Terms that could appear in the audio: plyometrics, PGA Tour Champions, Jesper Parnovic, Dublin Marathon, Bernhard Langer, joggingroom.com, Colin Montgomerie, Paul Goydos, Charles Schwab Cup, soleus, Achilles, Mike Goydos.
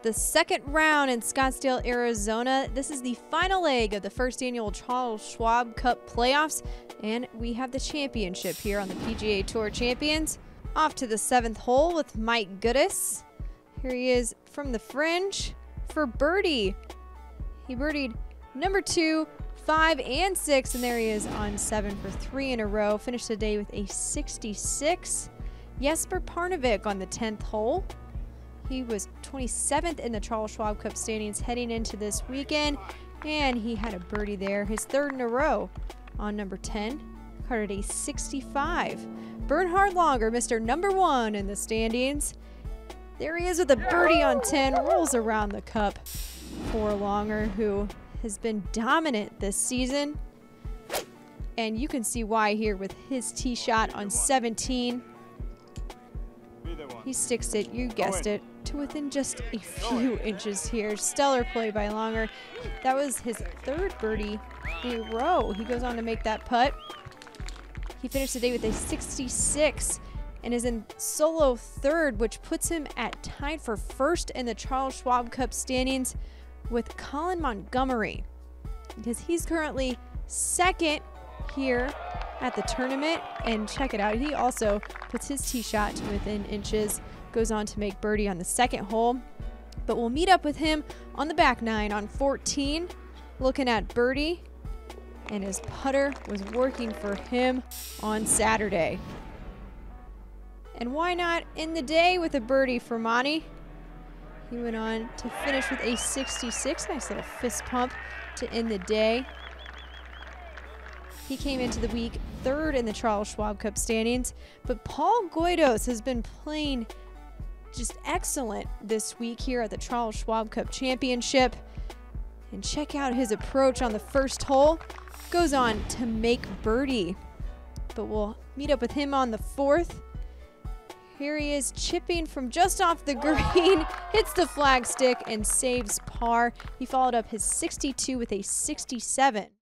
The second round in Scottsdale, Arizona. This is the final leg of the first annual Charles Schwab Cup playoffs, and we have the championship here on the PGA Tour Champions. Off to the seventh hole with Mike Goydos. Here he is from the fringe for birdie. He birdied number 2, 5, and 6, and there he is on 7 for 3 in a row. Finished the day with a 66. Jesper Parnovic on the 10th hole. He was 27th in the Charles Schwab Cup standings heading into this weekend, and he had a birdie there, his third in a row on number 10. Carded a 65. Bernhard Langer, Mr. Number 1 in the standings. There he is with a birdie on 10, rolls around the cup for Langer, who has been dominant this season. And you can see why here with his tee shot on 17. He sticks it, you guessed it, to within just a few inches here. Stellar play by Langer. That was his third birdie in a row. He goes on to make that putt. He finished the day with a 66 and is in solo third, which puts him at tied for first in the Charles Schwab Cup standings with Colin Montgomerie, because he's currently second here at the tournament. And check it out, he also puts his tee shot to within inches, goes on to make birdie on the second hole. But we'll meet up with him on the back nine on 14, looking at birdie, and his putter was working for him on Saturday. And why not end the day with a birdie for Monty? He went on to finish with a 66, nice little fist pump to end the day. He came into the week third in the Charles Schwab Cup standings, but Paul Goydos has been playing just excellent this week here at the Charles Schwab Cup Championship. And check out his approach on the first hole. Goes on to make birdie, but we'll meet up with him on the fourth. Here he is chipping from just off the green, hits the flagstick and saves par. He followed up his 62 with a 67.